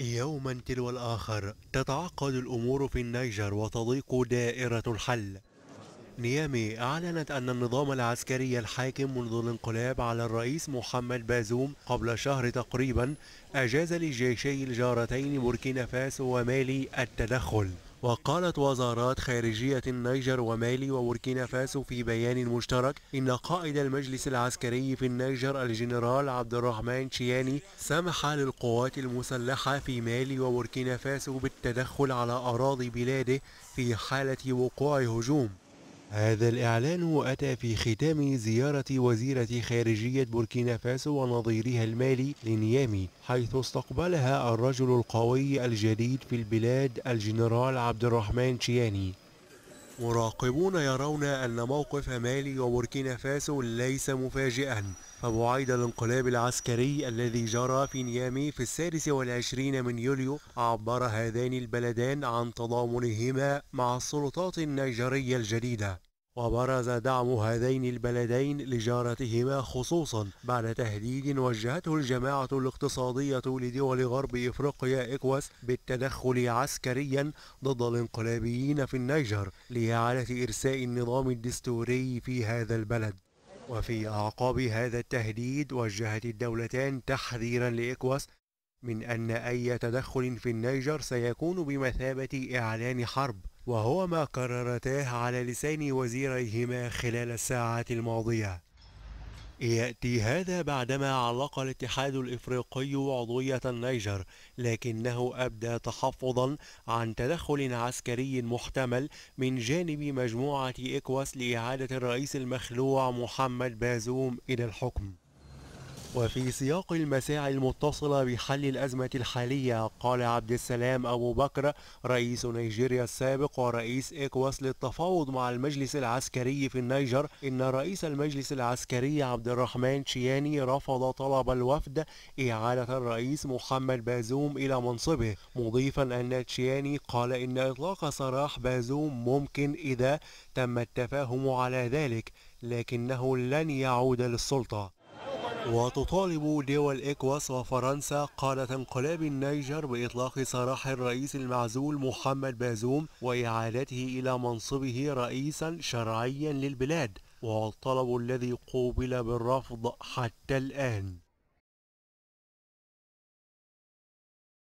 يوما تلو الآخر تتعقد الأمور في النيجر وتضيق دائرة الحل. نيامي أعلنت أن النظام العسكري الحاكم منذ الانقلاب على الرئيس محمد بازوم قبل شهر تقريبا أجاز للجيشي الجارتين بوركينا فاسو ومالي التدخل. وقالت وزارات خارجية النيجر ومالي وبوركينا فاسو في بيان مشترك إن قائد المجلس العسكري في النيجر الجنرال عبد الرحمن تشياني سمح للقوات المسلحة في مالي وبوركينا فاسو بالتدخل على أراضي بلاده في حالة وقوع هجوم. هذا الإعلان أتى في ختام زيارة وزيرة خارجية بوركينا فاسو ونظيرها المالي لنيامي، حيث استقبلها الرجل القوي الجديد في البلاد الجنرال عبد الرحمن تشياني. مراقبون يرون أن موقف مالي وبوركينا فاسو ليس مفاجئا، فبعيد الانقلاب العسكري الذي جرى في نيامي في 26 يوليو عبر هذان البلدان عن تضامنهما مع السلطات النيجرية الجديدة، وبرز دعم هذين البلدين لجارتهما خصوصا بعد تهديد وجهته الجماعة الاقتصادية لدول غرب إفريقيا إيكواس بالتدخل عسكريا ضد الانقلابيين في النيجر لإعادة إرساء النظام الدستوري في هذا البلد. وفي أعقاب هذا التهديد وجهت الدولتان تحذيرا لإيكواس من أن أي تدخل في النيجر سيكون بمثابة إعلان حرب، وهو ما قررتاه على لسان وزيريهما خلال الساعة الماضية. يأتي هذا بعدما علق الاتحاد الإفريقي عضوية النيجر، لكنه أبدى تحفظا عن تدخل عسكري محتمل من جانب مجموعة إيكواس لإعادة الرئيس المخلوع محمد بازوم إلى الحكم. وفي سياق المساعي المتصلة بحل الأزمة الحالية، قال عبد السلام أبو بكر رئيس نيجيريا السابق ورئيس إيكواس للتفاوض مع المجلس العسكري في النيجر إن رئيس المجلس العسكري عبد الرحمن تشياني رفض طلب الوفد إعادة الرئيس محمد بازوم إلى منصبه، مضيفا أن تشياني قال إن إطلاق سراح بازوم ممكن إذا تم التفاهم على ذلك، لكنه لن يعود للسلطة. وتطالب دول إيكواس وفرنسا قادة انقلاب النيجر بإطلاق سراح الرئيس المعزول محمد بازوم وإعادته إلى منصبه رئيسا شرعيا للبلاد، والطلب الذي قوبل بالرفض حتى الآن.